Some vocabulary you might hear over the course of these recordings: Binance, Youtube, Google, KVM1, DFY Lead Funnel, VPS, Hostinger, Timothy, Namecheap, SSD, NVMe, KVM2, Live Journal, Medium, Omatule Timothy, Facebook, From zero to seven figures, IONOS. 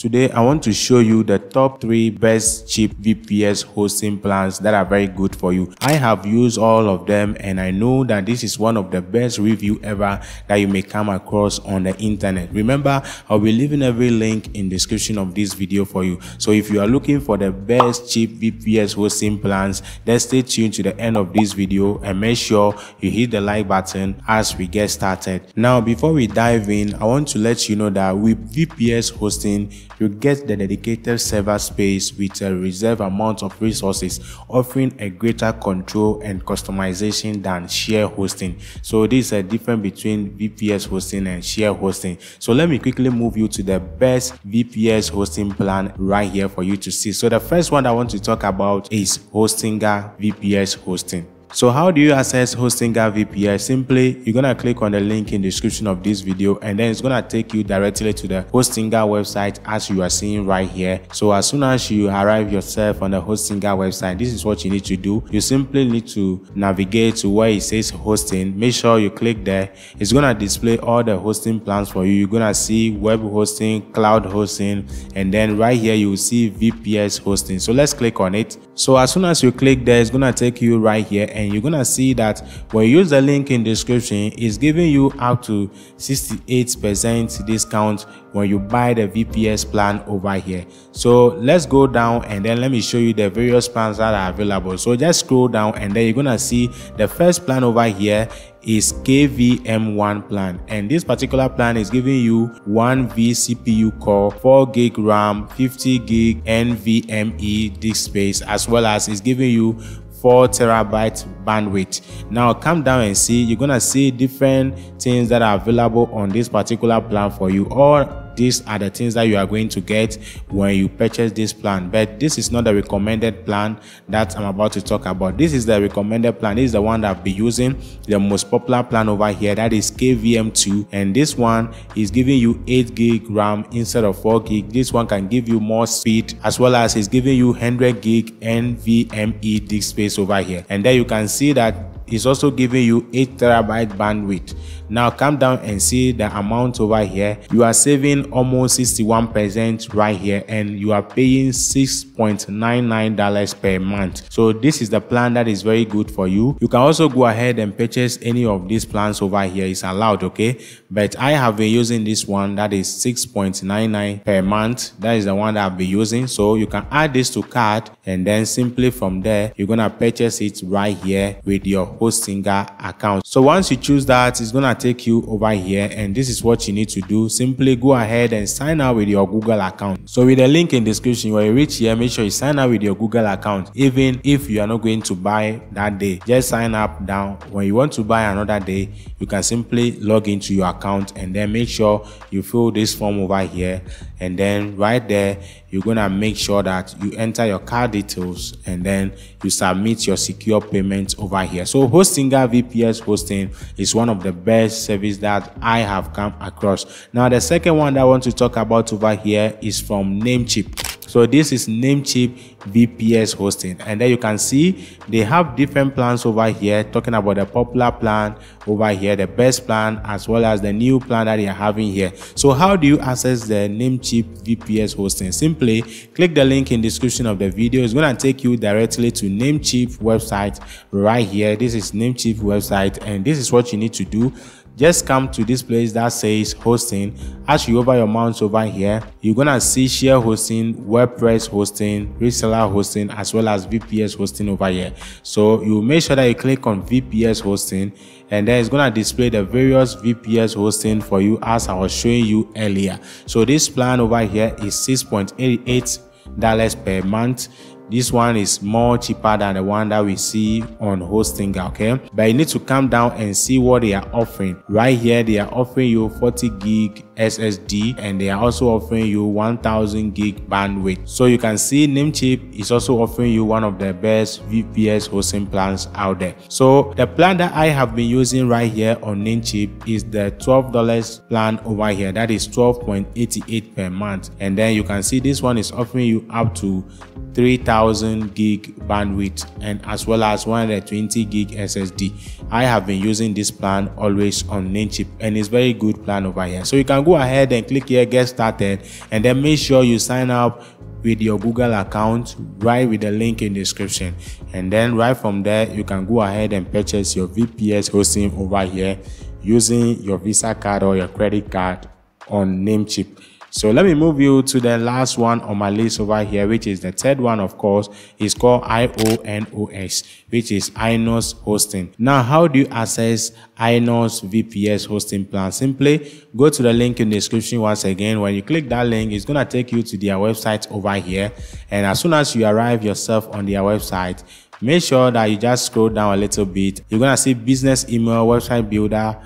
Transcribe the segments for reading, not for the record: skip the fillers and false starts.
Today, I want to show you the top 3 best cheap VPS hosting plans that are very good for you. I have used all of them and I know that this is one of the best review ever that you may come across on the internet. Remember, I'll be leaving every link in description of this video for you. So if you are looking for the best cheap VPS hosting plans, then stay tuned to the end of this video and make sure you hit the like button as we get started. Now, before we dive in, I want to let you know that with VPS hosting, you get the dedicated server space with a reserved amount of resources, offering a greater control and customization than share hosting. So this is a difference between VPS hosting and share hosting. So let me quickly move you to the best VPS hosting plan right here for you to see. So the first one I want to talk about is Hostinger VPS hosting. So how do you access Hostinger VPS? Simply, you're going to click on the link in the description of this video and then it's going to take you directly to the Hostinger website as you are seeing right here. So as soon as you arrive yourself on the Hostinger website, this is what you need to do. You simply need to navigate to where it says hosting. Make sure you click there. It's going to display all the hosting plans for you. You're going to see web hosting, cloud hosting, and then right here you will see VPS hosting. So let's click on it. So as soon as you click there, it's going to take you right here. And you're gonna see that when you use the link in description, it's giving you up to 68% discount when you buy the VPS plan over here. So let's go down and then let me show you the various plans that are available. So just scroll down and then you're gonna see the first plan over here is KVM1 plan, and this particular plan is giving you 1V CPU core, 4GB RAM, 50GB NVMe disk space, as well as it's giving you 4TB bandwidth. Now come down and see, you're gonna see different things that are available on this particular plan for you. These are the things that you are going to get when you purchase this plan, but this is not the recommended plan that I'm about to talk about. This is the recommended plan. This is the one that I've been using, the most popular plan over here, that is KVM2, and this one is giving you 8GB RAM instead of 4GB. This one can give you more speed, as well as it's giving you 100GB NVMe disk space over here, and there you can see that it's also giving you 8TB bandwidth. Now come down and see the amount over here. You are saving almost 61% right here, and you are paying $6.99 per month. So this is the plan that is very good for you. You can also go ahead and purchase any of these plans over here. It's allowed, okay? But I have been using this one that is $6.99 per month. That is the one that I've been using. So you can add this to cart and then simply from there, you're gonna purchase it right here with your Hostinger account. So once you choose that, it's gonna take you over here, and this is what you need to do. Simply go ahead and sign up with your Google account. So with the link in description, when you reach here, make sure you sign up with your Google account. Even if you are not going to buy that day, just sign up down. When you want to buy another day, you can simply log into your account and then make sure you fill this form over here, and then right there you're gonna make sure that you enter your card details and then you submit your secure payment over here. So Hostinger VPS hosting is one of the best service that I have come across. Now the second one that I want to talk about over here is from Namecheap. So this is Namecheap VPS hosting, and then you can see they have different plans over here, talking about the popular plan over here, the best plan, as well as the new plan that they are having here. So how do you access the Namecheap VPS hosting? Simply click the link in description of the video. It's going to take you directly to Namecheap website right here. This is Namecheap website, and this is what you need to do. Just come to this place that says hosting. As you hover your mouse over here, you're gonna see share hosting, WordPress hosting, reseller hosting, as well as VPS hosting over here. So you make sure that you click on VPS hosting, and then it's gonna display the various VPS hosting for you as I was showing you earlier. So this plan over here is $6.88 per month. This one is more cheaper than the one that we see on Hostinger, okay? But you need to come down and see what they are offering. Right here, they are offering you 40GB SSD, and they are also offering you 1000GB bandwidth. So you can see Namecheap is also offering you one of the best VPS hosting plans out there. So the plan that I have been using right here on Namecheap is the $12 plan over here. That is $12.88 per month. And then you can see this one is offering you up to 3000 gig bandwidth and as well as 120 gig SSD. I have been using this plan always on Namecheap and it's very good plan over here. So you can go ahead and click here, get started, and then make sure you sign up with your Google account right with the link in the description, and then right from there you can go ahead and purchase your VPS hosting over here using your Visa card or your credit card on Namecheap. So let me move you to the last one on my list over here, which is the third one, of course. It's called IONOS, which is IONOS hosting. Now, how do you access IONOS VPS hosting plan? Simply go to the link in the description once again. When you click that link, it's going to take you to their website over here. And as soon as you arrive yourself on their website, make sure that you just scroll down a little bit. You're going to see business email, website builder,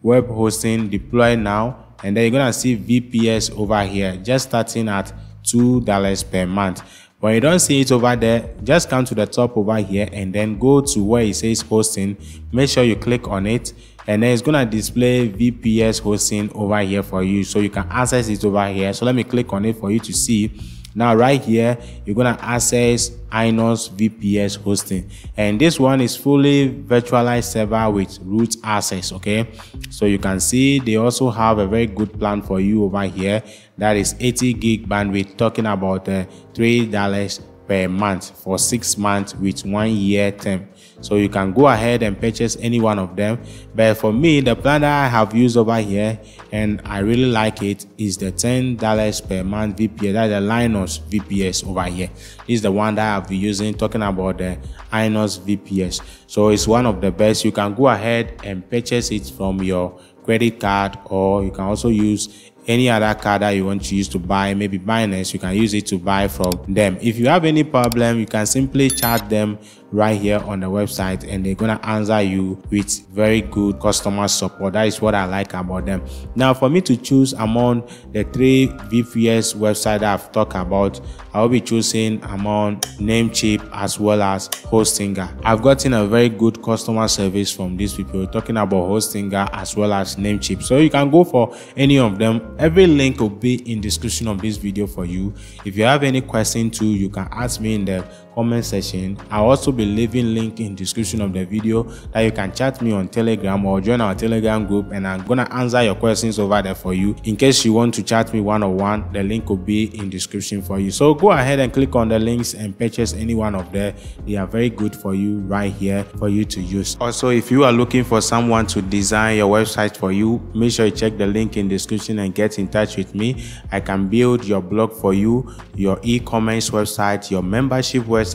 web hosting, deploy now. And then you're gonna see VPS over here, just starting at $2 per month. When you don't see it over there, just come to the top over here and then go to where it says hosting. Make sure you click on it, and then it's gonna display VPS hosting over here for you, so you can access it over here. So let me click on it for you to see. Now right here, you're gonna access IONOS VPS hosting, and this one is fully virtualized server with root access. Okay, so you can see they also have a very good plan for you over here. That is 80 gig bandwidth, talking about $3 per month for 6 months with 1 year term. So you can go ahead and purchase any one of them. But for me, the plan that I have used over here and I really like it is the $10 per month VPS, that's the IONOS VPS over here. This is the one that I've been using, talking about the IONOS VPS. So it's one of the best. You can go ahead and purchase it from your credit card, or you can also use any other card that you want to use to buy, maybe Binance. You can use it to buy from them. If you have any problem, you can simply chat them right here on the website and they're gonna answer you with very good customer support. That is what I like about them. Now, for me to choose among the three VPS websites that I've talked about, I'll be choosing among Namecheap as well as Hostinger. I've gotten a very good customer service from these people, talking about Hostinger as well as Namecheap. So you can go for any of them. Every link will be in description of this video for you. If you have any question too, you can ask me in the comment section. I'll also be leaving link in description of the video that you can chat me on Telegram or join our Telegram group, and I'm gonna answer your questions over there for you. In case you want to chat me one-on-one, the link will be in description for you. So go ahead and click on the links and purchase any one of them. They are very good for you right here for you to use. Also, if you are looking for someone to design your website for you, make sure you check the link in description and get in touch with me. I can build your blog for you, your e-commerce website, your membership website,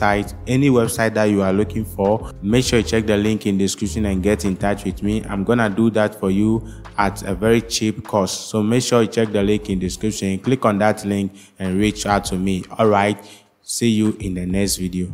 any website that you are looking for. Make sure you check the link in description and get in touch with me. I'm gonna do that for you at a very cheap cost. So make sure you check the link in description, click on that link and reach out to me. All right, see you in the next video.